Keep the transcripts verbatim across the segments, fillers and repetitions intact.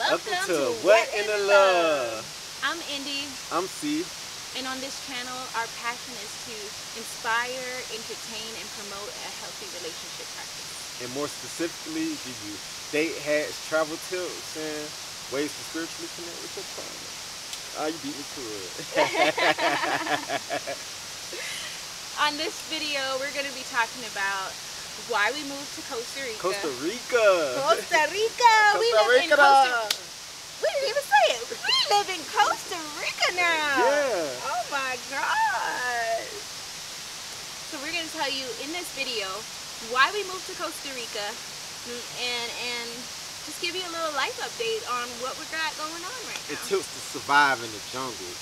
Welcome, Welcome to, to What in the Love. Love. I'm Indy. I'm C. And on this channel, our passion is to inspire, entertain, and promote a healthy relationship practice. And more specifically, give you date hacks, travel tips, and ways to spiritually connect with your partner. Oh, you beat me to it. On this video, we're going to be talking about why we moved to Costa Rica. Costa Rica. Costa Rica. We live in Costa Rica. We didn't even say it. We live in Costa Rica now. Yeah. Oh my gosh. So we're gonna tell you in this video why we moved to Costa Rica and and just give you a little life update on what we got going on right now. It tips to survive in the jungle.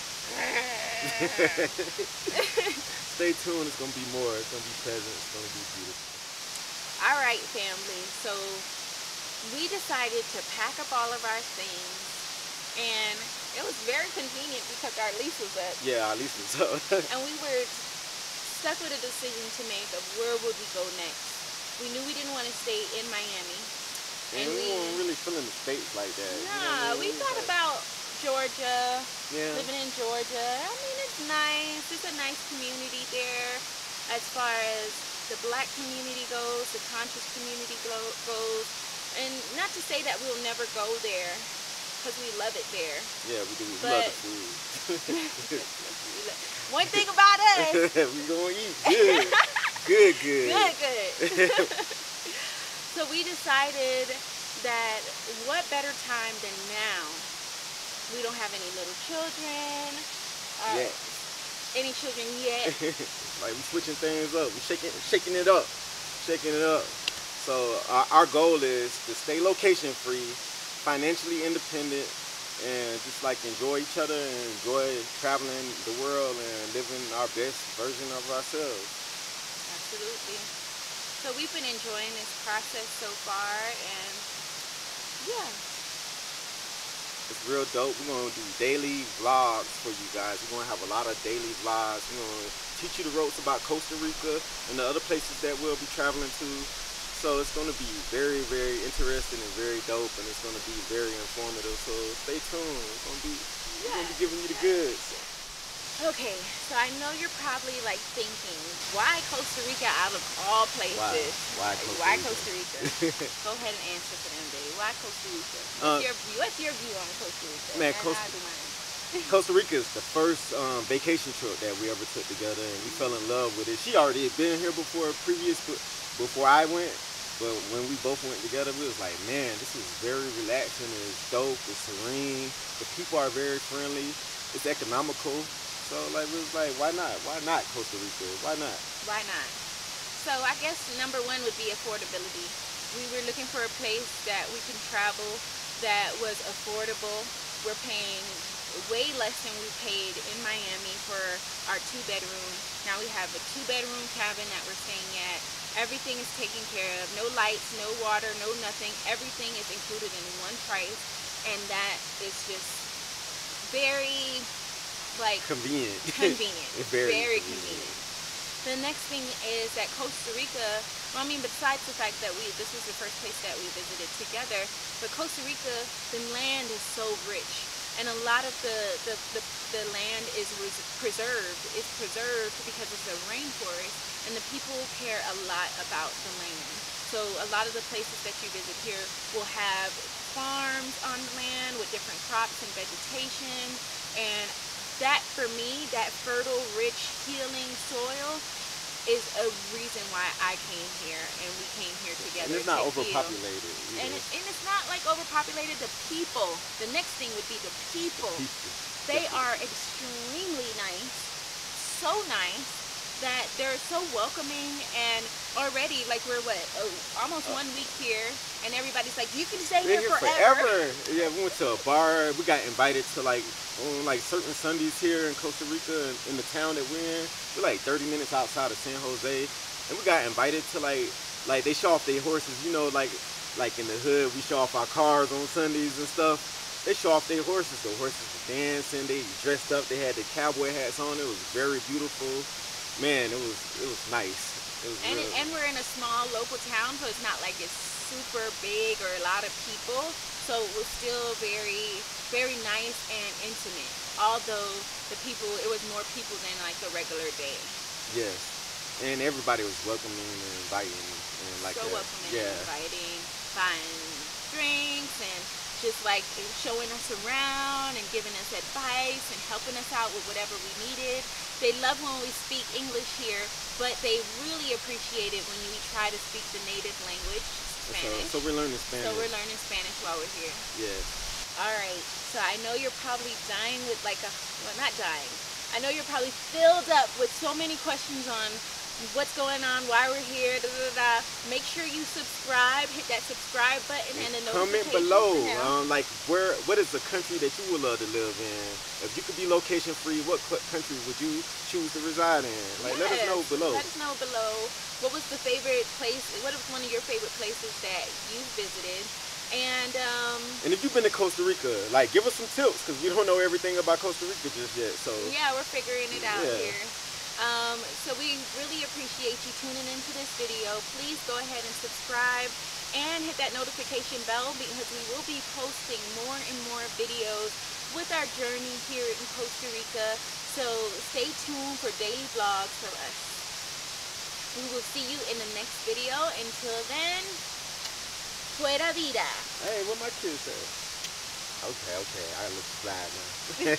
Stay tuned. It's gonna be more. It's gonna be pleasant. It's gonna be beautiful. Alright family, so we decided to pack up all of our things, and it was very convenient because our lease was up. Yeah, our lease was up. And we were stuck with a decision to make of where would we go next. We knew we didn't want to stay in Miami. And, and we, we weren't really feeling the States like that. Nah, you know I mean? We thought about Georgia, yeah. living in Georgia. I mean, it's nice. It's a nice community there as far as the black community goes, the conscious community goes, and not to say that we'll never go there, because we love it there. Yeah, we do. We love the food. One thing about us. We gonna eat good. Good, good. Good, good. So we decided that what better time than now? We don't have any little children. Uh, yeah. Any children yet. Like, we switching things up, we shaking shaking it up shaking it up so uh, our goal is to stay location free, financially independent, and just like enjoy each other and enjoy traveling the world and living our best version of ourselves. Absolutely. So we've been enjoying this process so far, and yeah, it's real dope. We're going to do daily vlogs for you guys. We're going to have a lot of daily vlogs. We're going to teach you the ropes about Costa Rica and the other places that we'll be traveling to. So it's going to be very, very interesting and very dope. And it's going to be very informative. So stay tuned. It's going to be, yeah. We're going to be giving you the goods. Okay, so I know you're probably like thinking, why Costa Rica out of all places? Why, why, Costa, Rica? Why Costa Rica? Go ahead and answer for them, baby. Why Costa Rica? What's, uh, your, view? What's your view on Costa Rica? Man, Costa, Costa Rica is the first um, vacation trip that we ever took together, and we fell in love with it. She already had been here before, previous before I went, but when we both went together, we was like, man, this is very relaxing. It's dope. It's serene. The people are very friendly. It's economical. So like, it was like, why not? Why not Costa Rica? Why not? Why not? So I guess number one would be affordability. We were looking for a place that we can travel that was affordable. We're paying way less than we paid in Miami for our two-bedroom. Now we have a two-bedroom cabin that we're staying at. Everything is taken care of. No lights, no water, no nothing. Everything is included in one price. And that is just very... like convenient. Convenient. very, very convenient. convenient. The next thing is that Costa Rica, well, I mean, besides the fact that we this was the first place that we visited together, but Costa Rica, the land is so rich, and a lot of the the, the, the land is preserved. It's preserved because it's a rainforest, and the people care a lot about the land. So a lot of the places that you visit here will have farms on the land with different crops and vegetation, and that for me, that fertile, rich, healing soil is a reason why I came here and we came here together. And it's not to overpopulated. And, it, and it's not like overpopulated. The people. The next thing would be the people. The people. They yeah. are extremely nice, so nice that they're so welcoming, and already like we're what oh, almost uh, one week here, and everybody's like, you can stay here, here forever. forever. Yeah, we went to a bar. We got invited to like. on like certain Sundays here in Costa Rica, in the town that we're in, we're like thirty minutes outside of San Jose, and we got invited to like, like they show off their horses, you know, like like in the hood, we show off our cars on Sundays and stuff. They show off their horses. The horses were dancing. They dressed up. They had the cowboy hats on. It was very beautiful. Man, it was it was nice. It was and, and we're in a small local town, so it's not like it's super big or a lot of people. so it was still very, very nice and intimate. Although the people, it was more people than like the regular day. Yes, and everybody was welcoming and inviting and like so that. welcoming, yeah. and inviting, buying drinks and just like showing us around and giving us advice and helping us out with whatever we needed. They love when we speak English here, but they really appreciate it when we try to speak the native language, Spanish. So, so we're learning Spanish. So we're learning Spanish while we're here. Yes. All right. So I know you're probably dying with like a, well, not dying. I know you're probably filled up with so many questions on what's going on, why we're here, da, da, da. Make sure you subscribe, hit that subscribe button and the notification. Comment below, um, like where, what is the country that you would love to live in? If you could be location free, what country would you choose to reside in? Like, yes. let us know below. Let us know below. What was the favorite place, what was one of your favorite places that you visited? And um and if you've been to Costa Rica, like give us some tips, because we don't know everything about Costa Rica just yet. So yeah, we're figuring it out yeah. here. Um, so we really appreciate you tuning into this video. Please go ahead and subscribe and hit that notification bell, because we will be posting more and more videos with our journey here in Costa Rica. So stay tuned for daily vlogs from us. We will see you in the next video. Until then, pura vida. Hey, what my kids say? Okay, okay, I look fly now.